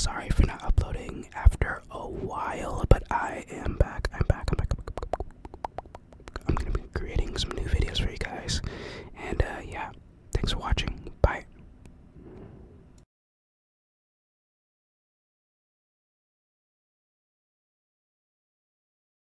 sorry for not uploading after a while, but I am back. I'm gonna be creating some new videos for you guys, and yeah, thanks for watching.